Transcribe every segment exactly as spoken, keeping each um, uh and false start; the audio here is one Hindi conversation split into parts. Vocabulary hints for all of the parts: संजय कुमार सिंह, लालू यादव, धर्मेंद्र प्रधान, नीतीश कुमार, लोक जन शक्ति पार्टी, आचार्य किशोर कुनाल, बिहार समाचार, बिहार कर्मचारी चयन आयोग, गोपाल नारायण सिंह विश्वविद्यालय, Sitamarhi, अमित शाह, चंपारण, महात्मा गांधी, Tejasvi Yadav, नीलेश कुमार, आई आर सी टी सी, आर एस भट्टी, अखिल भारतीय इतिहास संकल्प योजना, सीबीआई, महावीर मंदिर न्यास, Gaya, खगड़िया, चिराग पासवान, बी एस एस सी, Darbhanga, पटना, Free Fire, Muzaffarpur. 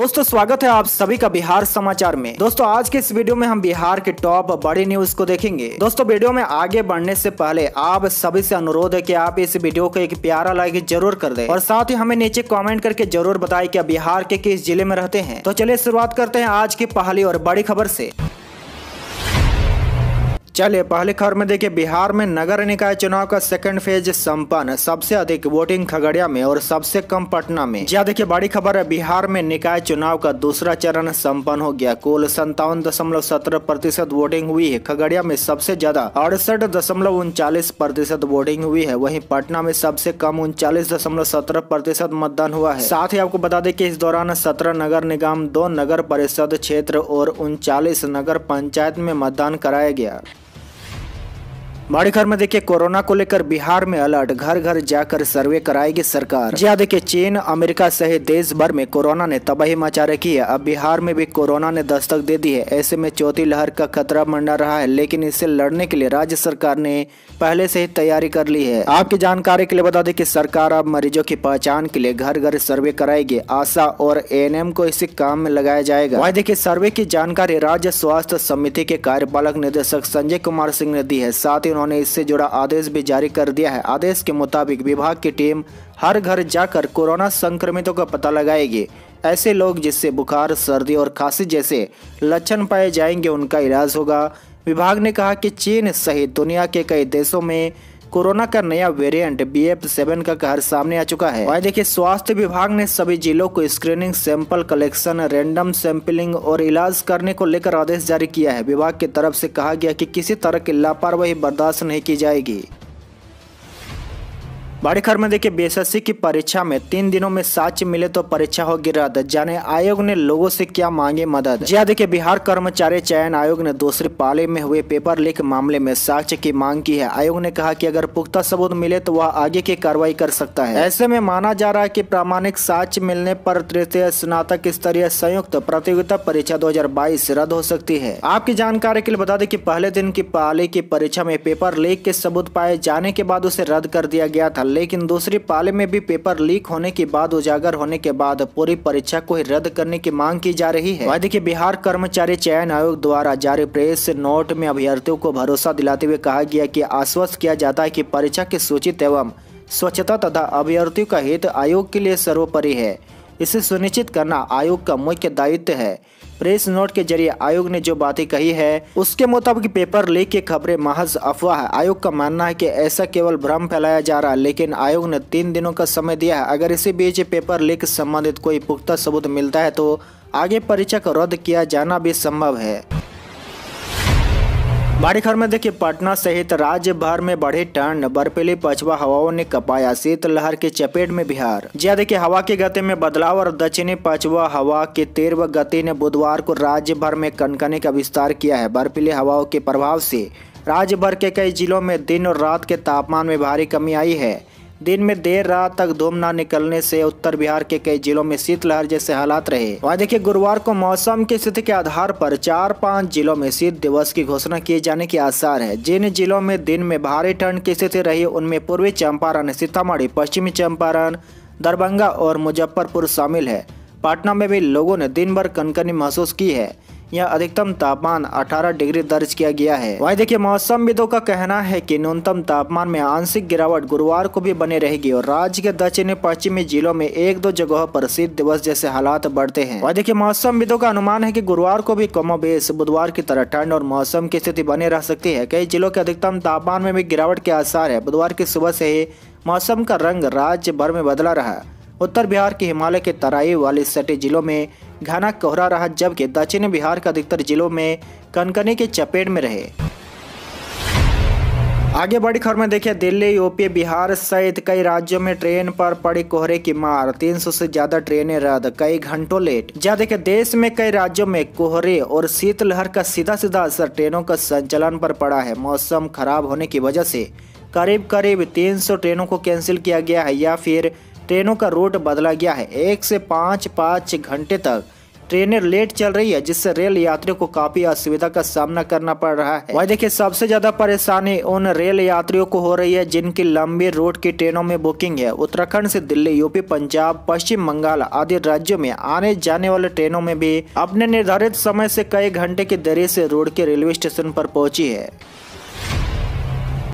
दोस्तों स्वागत है आप सभी का बिहार समाचार में। दोस्तों आज के इस वीडियो में हम बिहार के टॉप बड़ी न्यूज को देखेंगे। दोस्तों वीडियो में आगे बढ़ने से पहले आप सभी से अनुरोध है कि आप इस वीडियो को एक प्यारा लाइक जरूर कर दें और साथ ही हमें नीचे कमेंट करके जरूर बताएं कि आप बिहार के किस जिले में रहते हैं। तो चलिए शुरुआत करते हैं आज की पहली और बड़ी खबर से। चलिए पहले खबर में देखिए, बिहार में नगर निकाय चुनाव का सेकंड फेज संपन्न, सबसे अधिक वोटिंग खगड़िया में और सबसे कम पटना में। यह देखिए बड़ी खबर है, बिहार में निकाय चुनाव का दूसरा चरण संपन्न हो गया। कुल संतावन दशमलव सत्रह प्रतिशत वोटिंग हुई है। खगड़िया में सबसे ज्यादा अड़सठ दशमलव उनचालीस प्रतिशत वोटिंग हुई है। वहीं पटना में सबसे कम उनचालीस दशमलव सत्रह प्रतिशत मतदान हुआ है। साथ ही आपको बता दें कि इस दौरान सत्रह नगर निगम, दो नगर परिषद क्षेत्र और उनचालीस नगर पंचायत में मतदान कराया गया। बड़ी खबर में देखिए, कोरोना को लेकर बिहार में अलर्ट, घर घर जाकर सर्वे कराएगी सरकार। जी देखिए, चीन अमेरिका सहित देश भर में कोरोना ने तबाही मचा रखी है। अब बिहार में भी कोरोना ने दस्तक दे दी है। ऐसे में चौथी लहर का खतरा मंडरा रहा है, लेकिन इससे लड़ने के लिए राज्य सरकार ने पहले से ही तैयारी कर ली है। आपकी जानकारी के लिए बता दें कि सरकार अब मरीजों की पहचान के लिए घर घर सर्वे कराएगी। आशा और ए एन एम को इसी काम में लगाया जाएगा। वही देखिये, सर्वे की जानकारी राज्य स्वास्थ्य समिति के कार्यपालक निदेशक संजय कुमार सिंह ने दी है। साथ ही उन्होंने इससे जुड़ा आदेश भी जारी कर दिया है। आदेश के मुताबिक विभाग की टीम हर घर जाकर कोरोना संक्रमितों का पता लगाएगी। ऐसे लोग जिससे बुखार, सर्दी और खांसी जैसे लक्षण पाए जाएंगे, उनका इलाज होगा। विभाग ने कहा कि चीन सहित दुनिया के कई देशों में कोरोना का नया वेरिएंट बी एफ सेवन का कहर सामने आ चुका है। वही देखिए, स्वास्थ्य विभाग ने सभी जिलों को screening, sample collection, random sampling और इलाज करने को लेकर आदेश जारी किया है। विभाग की तरफ से कहा गया कि किसी तरह की लापरवाही बर्दाश्त नहीं की जाएगी। बड़ी खबर में देखिए, बी एस एस सी की परीक्षा में तीन दिनों में साक्ष्य मिले तो परीक्षा होगी रद्द, जाने आयोग ने लोगों से क्या मांगे मदद। जी देखिए, बिहार कर्मचारी चयन आयोग ने दूसरी पाली में हुए पेपर लीक मामले में साक्ष्य की मांग की है। आयोग ने कहा कि अगर पुख्ता सबूत मिले तो वह आगे की कार्रवाई कर सकता है। ऐसे में माना जा रहा है कि प्रामाणिक साक्ष्य मिलने पर तृतीय स्नातक स्तरीय संयुक्त प्रतियोगिता परीक्षा दो हजार बाईस रद्द हो सकती है। आपकी जानकारी के लिए बता दें कि पहले दिन की पाली की परीक्षा में पेपर लीक के सबूत पाए जाने के बाद उसे रद्द कर दिया गया था, लेकिन दूसरी पाली में भी पेपर लीक होने के बाद उजागर होने के बाद पूरी परीक्षा को ही रद्द करने की मांग की जा रही है। वहीं देखिए, बिहार कर्मचारी चयन आयोग द्वारा जारी प्रेस नोट में अभ्यर्थियों को भरोसा दिलाते हुए कहा गया कि आश्वस्त किया जाता है कि परीक्षा की सूचित एवं स्वच्छता तथा अभ्यर्थियों का हित आयोग के लिए सर्वोपरि है। इसे सुनिश्चित करना आयोग का मुख्य दायित्व है। प्रेस नोट के जरिए आयोग ने जो बातें कही है उसके मुताबिक पेपर लीक की खबरें महज अफवाह है। आयोग का मानना है कि ऐसा केवल भ्रम फैलाया जा रहा है, लेकिन आयोग ने तीन दिनों का समय दिया है। अगर इसी बीच पेपर लीक संबंधित कोई पुख्ता सबूत मिलता है तो आगे परीक्षा को रद्द किया जाना भी संभव है। बड़ी खबर में देखिए, पटना सहित राज्य भर में बढ़ी ठंड, बर्फीली पछुआ हवाओं ने कपाया शीतलहर की चपेट में बिहार। जी देखिए, हवा की गति में बदलाव और दक्षिणी पछुआ हवा की तीव्र गति ने बुधवार को राज्य भर में कनकनी का विस्तार किया है। बर्फीली हवाओं के प्रभाव से राज्य भर के कई जिलों में दिन और रात के तापमान में भारी कमी आई है। दिन में देर रात तक धूप न निकलने से उत्तर बिहार के कई जिलों में शीतलहर जैसे हालात रहे। वहाँ देखिए, गुरुवार को मौसम की स्थिति के आधार पर चार पांच जिलों में शीत दिवस की घोषणा किए जाने के आसार है। जिन जिलों में दिन में भारी ठंड की स्थिति रही उनमें पूर्वी चंपारण, सीतामढ़ी, पश्चिमी चंपारण, दरभंगा और मुजफ्फरपुर शामिल है। पटना में भी लोगों ने दिन भर कनकनी महसूस की है। यह अधिकतम तापमान अठारह डिग्री दर्ज किया गया है। वहीं देखिए, मौसमविदों का कहना है कि न्यूनतम तापमान में आंशिक गिरावट गुरुवार को भी बनी रहेगी और राज्य के दक्षिणी पश्चिमी जिलों में एक दो जगहों पर शीत दिवस जैसे हालात बढ़ते हैं। वहीं देखिए, मौसमविदों का अनुमान है कि गुरुवार को भी कमोबेश बुधवार की तरह ठंड और मौसम की स्थिति बनी रह सकती है। कई जिलों के अधिकतम तापमान में भी गिरावट के आसार है। बुधवार की सुबह से ही मौसम का रंग राज्य भर में बदला रहा। उत्तर बिहार के हिमालय के तराई वाले सटे जिलों में घना कोहरा रहा, जबकि दक्षिणी बिहार के अधिकतर जिलों में कनकनी के चपेट में रहे। आगे बड़ी खबर में देखिए, दिल्ली, यूपी, बिहार सहित कई राज्यों में ट्रेन पर पड़ी कोहरे की मार, तीन सौ से ज्यादा ट्रेनें रद्द, कई घंटों लेट। जहाँ देखिए, देश में कई राज्यों में कोहरे और शीतलहर का सीधा सीधा असर ट्रेनों का संचालन पर पड़ा है। मौसम खराब होने की वजह से करीब करीब तीन सौ ट्रेनों को कैंसिल किया गया है या फिर ट्रेनों का रूट बदला गया है। एक से पाँच पाँच घंटे तक ट्रेनें लेट चल रही है, जिससे रेल यात्रियों को काफी असुविधा का सामना करना पड़ रहा है। वही देखिए, सबसे ज्यादा परेशानी उन रेल यात्रियों को हो रही है जिनकी लंबी रूट की ट्रेनों में बुकिंग है। उत्तराखंड से दिल्ली, यूपी, पंजाब, पश्चिम बंगाल आदि राज्यों में आने जाने वाले ट्रेनों में भी अपने निर्धारित समय से कई घंटे की देरी से रोड के रेलवे स्टेशन पर पहुंची है।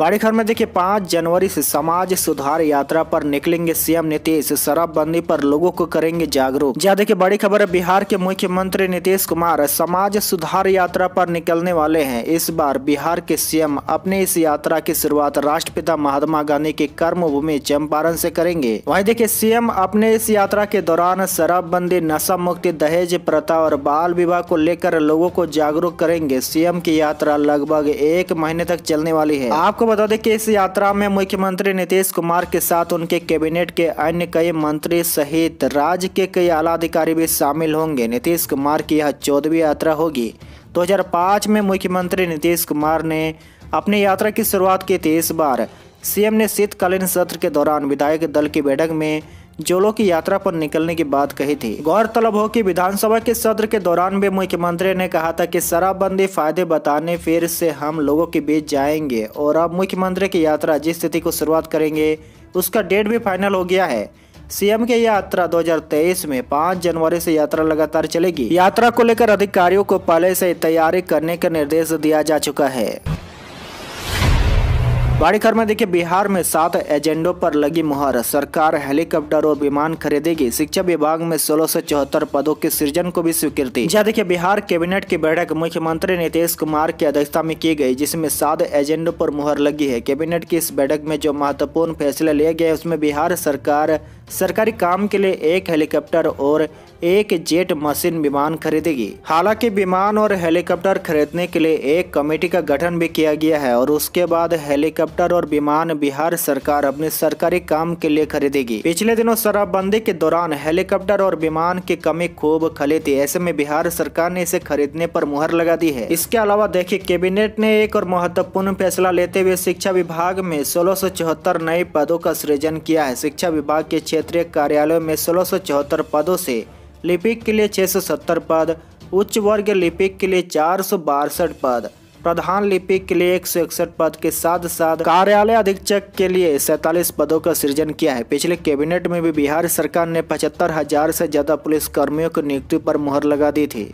बड़ी खबर में देखिए, पाँच जनवरी से समाज सुधार यात्रा पर निकलेंगे सीएम नीतीश, शराबबंदी पर लोगों को करेंगे जागरूक। जहाँ देखिए, बड़ी खबर है, बिहार के मुख्यमंत्री नीतीश कुमार समाज सुधार यात्रा पर निकलने वाले हैं। इस बार बिहार के सीएम अपने इस यात्रा की शुरुआत राष्ट्रपिता महात्मा गांधी की कर्मभूमि चंपारण से करेंगे। वहीं देखिए, सीएम अपने इस यात्रा के दौरान शराबबंदी, नशा मुक्ति, दहेज प्रथा और बाल विवाह को लेकर लोगों को जागरूक करेंगे। सीएम की यात्रा लगभग एक महीने तक चलने वाली है। आपको बता दें कि इस यात्रा में मुख्यमंत्री नीतीश कुमार के साथ उनके कैबिनेट के अन्य कई मंत्री सहित राज्य के कई आला अधिकारी भी शामिल होंगे। नीतीश कुमार की यह चौदहवीं यात्रा होगी। दो हज़ार पाँच में मुख्यमंत्री नीतीश कुमार ने अपनी यात्रा की शुरुआत की थी। इस बार सीएम ने शीतकालीन सत्र के दौरान विधायक दल की बैठक में जोलों की यात्रा पर निकलने की बात कही थी। गौरतलब हो कि विधानसभा के सत्र के दौरान भी मुख्यमंत्री ने कहा था कि शराबबंदी फायदे बताने फिर से हम लोगों के बीच जाएंगे, और अब मुख्यमंत्री की यात्रा जिस स्थिति को शुरुआत करेंगे उसका डेट भी फाइनल हो गया है। सीएम की यात्रा दो हज़ार तेईस में पाँच जनवरी से यात्रा लगातार चलेगी। यात्रा को लेकर अधिकारियों को पहले से तैयारी करने का निर्देश दिया जा चुका है। बड़ी खबर में देखिए, बिहार में सात एजेंडों पर लगी मुहर, सरकार हेलीकॉप्टर और विमान खरीदेगी। शिक्षा विभाग में सोलह सौ चौहत्तर पदों के सृजन को भी स्वीकृति। जहाँ देखिए, बिहार कैबिनेट की बैठक मुख्यमंत्री नीतीश कुमार की अध्यक्षता में की गई, जिसमें सात एजेंडों पर मुहर लगी है। कैबिनेट की इस बैठक में जो महत्वपूर्ण फैसले लिए गए, उसमें बिहार सरकार सरकारी काम के लिए एक हेलीकॉप्टर और एक जेट मशीन विमान खरीदेगी। हालांकि विमान और हेलीकॉप्टर खरीदने के लिए एक कमेटी का गठन भी किया गया है, और उसके बाद हेलीकॉप्टर और विमान बिहार सरकार अपने सरकारी काम के लिए खरीदेगी। पिछले दिनों शराबबंदी के दौरान हेलीकॉप्टर और विमान की कमी खूब खली थी, ऐसे में बिहार सरकार ने इसे खरीदने पर मुहर लगा दी है। इसके अलावा देखिए, कैबिनेट ने एक और महत्वपूर्ण फैसला लेते हुए शिक्षा विभाग में सोलह सौ चौहत्तर नए पदों का सृजन किया है। शिक्षा विभाग के क्षेत्रीय कार्यालयों में सोलह सौ चौहत्तर पदों से लिपिक के लिए छह सौ सत्तर पद, उच्च वर्ग लिपिक के लिए चार सौ बासठ पद, प्रधान लिपिक के लिए एक सौ इकसठ पद के साथ साथ कार्यालय अधीक्षक के लिए सैंतालीस पदों का सृजन किया है। पिछले कैबिनेट में भी बिहार सरकार ने पचहत्तर हजार से ज्यादा पुलिस कर्मियों की नियुक्ति पर मुहर लगा दी थी।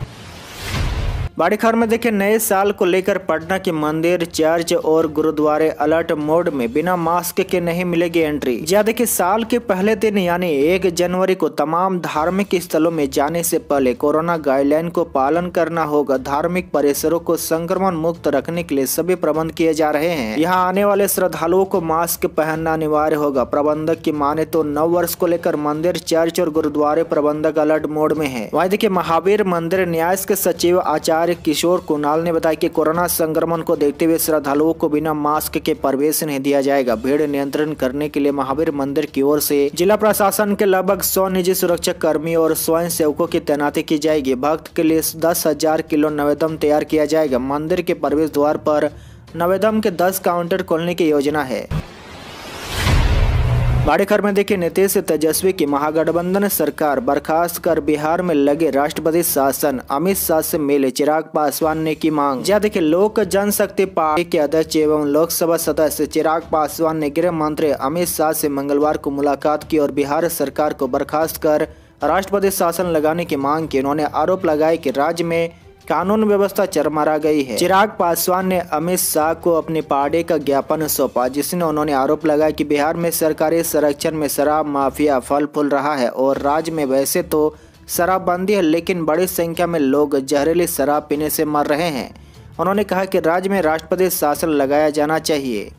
बड़ी खबर में देखें, नए साल को लेकर पटना के मंदिर, चर्च और गुरुद्वारे अलर्ट मोड में, बिना मास्क के नहीं मिलेगी एंट्री। जहाँ देखिए, साल के पहले दिन यानी एक जनवरी को तमाम धार्मिक स्थलों में जाने से पहले कोरोना गाइडलाइन को पालन करना होगा। धार्मिक परिसरों को संक्रमण मुक्त रखने के लिए सभी प्रबंध किए जा रहे हैं। यहाँ आने वाले श्रद्धालुओं को मास्क पहनना अनिवार्य होगा। प्रबंधक की माने तो नव वर्ष को लेकर मंदिर, चर्च और गुरुद्वारे प्रबंधक अलर्ट मोड में है। वहीं देखिये, महावीर मंदिर न्यास के सचिव आचार्य किशोर कुनाल ने बताया कि कोरोना संक्रमण को देखते हुए श्रद्धालुओं को बिना मास्क के प्रवेश नहीं दिया जाएगा। भीड़ नियंत्रण करने के लिए महावीर मंदिर की ओर से जिला प्रशासन के लगभग सौ निजी सुरक्षा कर्मी और स्वयं सेवकों की तैनाती की जाएगी। भक्त के लिए दस हजार किलो नवेदम तैयार किया जाएगा। मंदिर के प्रवेश द्वार पर नवेदम के दस काउंटर खोलने की योजना है। बड़ी खबर में देखिए, नीतीश तेजस्वी की महागठबंधन सरकार बर्खास्त कर बिहार में लगे राष्ट्रपति शासन, अमित शाह से मिले चिराग पासवान ने की मांग। जहाँ देखिए, लोक जन शक्ति पार्टी के अध्यक्ष एवं लोकसभा सदस्य चिराग पासवान ने गृह मंत्री अमित शाह से मंगलवार को मुलाकात की और बिहार सरकार को बर्खास्त कर राष्ट्रपति शासन लगाने की मांग की। उन्होंने आरोप लगाया कि राज्य में कानून व्यवस्था चरमरा गई है। चिराग पासवान ने अमित शाह को अपनी पार्टी का ज्ञापन सौंपा, जिसने उन्होंने आरोप लगाया कि बिहार में सरकारी संरक्षण में शराब माफिया फल फूल रहा है और राज्य में वैसे तो शराबबंदी है, लेकिन बड़ी संख्या में लोग जहरीली शराब पीने से मर रहे हैं। उन्होंने कहा कि राज्य में राष्ट्रपति शासन लगाया जाना चाहिए।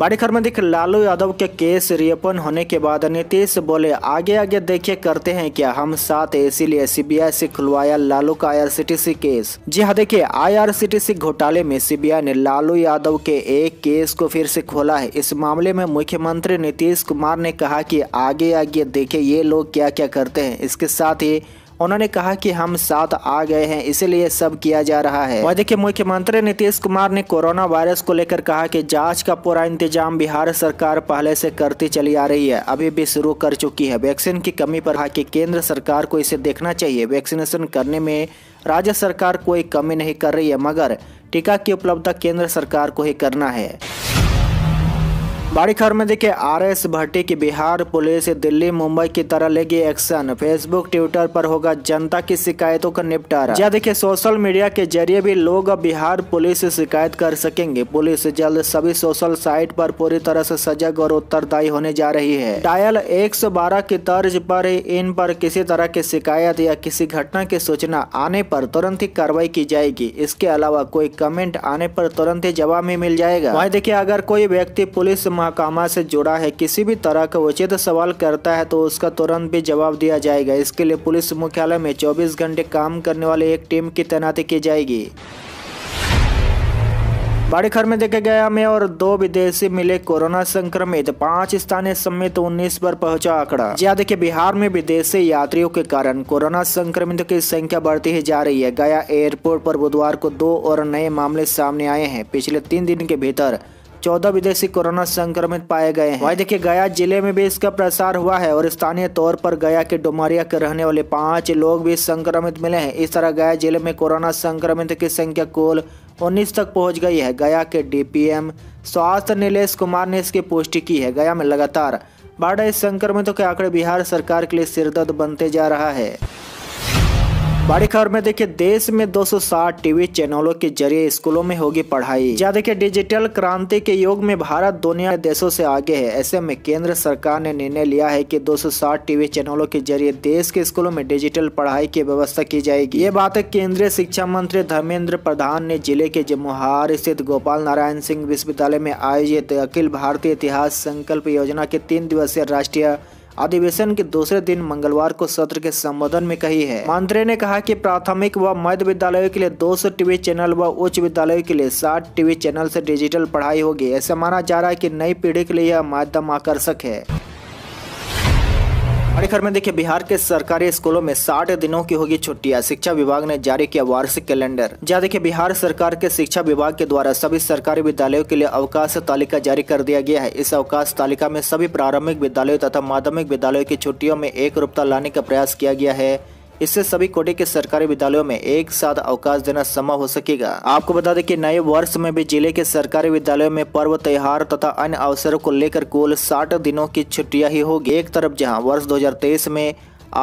बड़ी खबर में देखिए, लालू यादव के केस रिओपन होने के बाद नीतीश बोले, आगे आगे देखिए करते हैं क्या हम साथ, इसीलिए सीबीआई से खुलवाया लालू का आई आर सी टी सी case. जी हाँ देखिए, आई आर सी टी सी घोटाले में सीबीआई ने लालू यादव के एक केस को फिर से खोला है। इस मामले में मुख्यमंत्री नीतीश कुमार ने कहा कि आगे आगे देखे ये लोग क्या क्या करते हैं। इसके साथ ही उन्होंने कहा कि हम साथ आ गए हैं, इसीलिए सब किया जा रहा है। और देखिए, मुख्यमंत्री नीतीश कुमार ने कोरोना वायरस को लेकर कहा कि जांच का पूरा इंतजाम बिहार सरकार पहले से करती चली आ रही है, अभी भी शुरू कर चुकी है। वैक्सीन की कमी पर कहा कि केंद्र सरकार को इसे देखना चाहिए। वैक्सीनेशन करने में राज्य सरकार कोई कमी नहीं कर रही है, मगर टीका की उपलब्धता केंद्र सरकार को ही करना है। बड़ी खबर में देखिए, आर एस भट्टी की बिहार पुलिस दिल्ली मुंबई की तरह लेगी एक्शन। फेसबुक ट्विटर पर होगा जनता की शिकायतों का निपटारा। या देखिए, सोशल मीडिया के जरिए भी लोग बिहार पुलिस से शिकायत कर सकेंगे। पुलिस जल्द सभी सोशल साइट पर पूरी तरह से सजग और उत्तरदायी होने जा रही है। डायल एक सौ बारह की तर्ज पर इन पर किसी तरह की शिकायत या किसी घटना की सूचना आने पर तुरंत ही कार्रवाई की जाएगी। इसके अलावा कोई कमेंट आने पर तुरंत ही जवाब में मिल जाएगा। वही देखिए, अगर कोई व्यक्ति पुलिस कामा से जुड़ा है, किसी भी तरह का उचित सवाल करता है तो उसका तुरंत भी जवाब दिया जाएगा। इसके लिए पुलिस मुख्यालय में चौबीस घंटे काम करने वाले एक टीम की तैनाती की जाएगी। बड़ी खबर में देखे, गया में और दो विदेशी मिले कोरोना संक्रमित, पांच स्थानीय समेत उन्नीस पर पहुंचा आंकड़ा। जी देखिए, बिहार में विदेशी यात्रियों के कारण कोरोना संक्रमित की संख्या बढ़ती ही जा रही है। गया एयरपोर्ट पर बुधवार को दो और नए मामले सामने आए हैं। पिछले तीन दिन के भीतर चौदह विदेशी कोरोना संक्रमित पाए गए हैं। वहीं देखिए, गया जिले में भी इसका प्रसार हुआ है और स्थानीय तौर पर गया के डुमरिया के रहने वाले पांच लोग भी संक्रमित मिले हैं। इस तरह गया जिले में कोरोना संक्रमित की संख्या कुल उन्नीस तक पहुंच गई है। गया के डीपीएम स्वास्थ्य नीलेश कुमार ने इसकी पुष्टि की है। गया में लगातार बढ़ रहे संक्रमितों के आंकड़े बिहार सरकार के लिए सिरदर्द बनते जा रहा है। बड़ी खबर में देखिए, देश में दो सौ साठ टीवी चैनलों के जरिए स्कूलों में होगी पढ़ाई। जहाँ देखिए, डिजिटल क्रांति के युग में भारत दुनिया के देशों से आगे है। ऐसे में केंद्र सरकार ने निर्णय लिया है कि दो सौ साठ टीवी चैनलों के जरिए देश के स्कूलों में डिजिटल पढ़ाई की व्यवस्था की जाएगी। ये बात केंद्रीय शिक्षा मंत्री धर्मेंद्र प्रधान ने जिले के जमुहार स्थित गोपाल नारायण सिंह विश्वविद्यालय में आयोजित अखिल भारतीय इतिहास संकल्प योजना के तीन दिवसीय राष्ट्रीय अधिवेशन के दूसरे दिन मंगलवार को सत्र के संबोधन में कही है। मंत्री ने कहा कि प्राथमिक व मध्य विद्यालयों के लिए दो सौ टीवी चैनल व उच्च विद्यालयों के लिए साठ टीवी चैनल से डिजिटल पढ़ाई होगी। ऐसा माना जा रहा है कि नई पीढ़ी के लिए यह माध्यम आकर्षक है। बड़ी खबर में देखिए, बिहार के सरकारी स्कूलों में साठ दिनों की होगी छुट्टियां। शिक्षा विभाग ने जारी किया वार्षिक कैलेंडर। जहाँ देखिए, बिहार सरकार के शिक्षा विभाग के द्वारा सभी सरकारी विद्यालयों के लिए अवकाश तालिका जारी कर दिया गया है। इस अवकाश तालिका में सभी प्रारंभिक विद्यालयों तथा माध्यमिक विद्यालयों की छुट्टियों में एकरूपता लाने का प्रयास किया गया है। इससे सभी कोटे के सरकारी विद्यालयों में एक साथ अवकाश देना संभव हो सकेगा। आपको बता दें कि नए वर्ष में भी जिले के सरकारी विद्यालयों में पर्व त्योहार तथा अन्य अवसरों को लेकर कुल साठ दिनों की छुट्टियां ही होगी। एक तरफ जहां वर्ष दो हज़ार तेईस में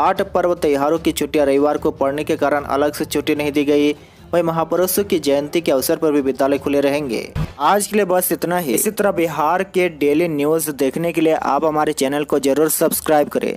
आठ पर्व त्योहारों की छुट्टियां रविवार को पड़ने के कारण अलग से छुट्टी नहीं दी गई, वहीं महापुरुषों की जयंती के अवसर पर भी विद्यालय खुले रहेंगे। आज के लिए बस इतना ही। इसी तरह बिहार के डेली न्यूज देखने के लिए आप हमारे चैनल को जरूर सब्सक्राइब करें।